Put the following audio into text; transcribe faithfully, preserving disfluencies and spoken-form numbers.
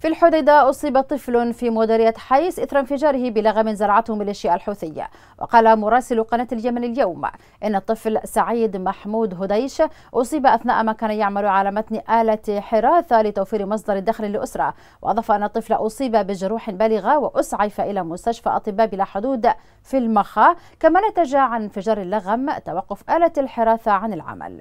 في الحديدة أصيب طفل في مديرية حيس إثر انفجاره بلغم زرعته ميليشيا الحوثية. وقال مراسل قناة اليمن اليوم إن الطفل سعيد محمود هديش أصيب أثناء ما كان يعمل على متن آلة حراثة لتوفير مصدر دخل للأسرة. وأضاف أن الطفل أصيب بجروح بالغة وأسعف إلى مستشفى أطباء بلا حدود في المخا، كما نتج عن انفجار اللغم توقف آلة الحراثة عن العمل.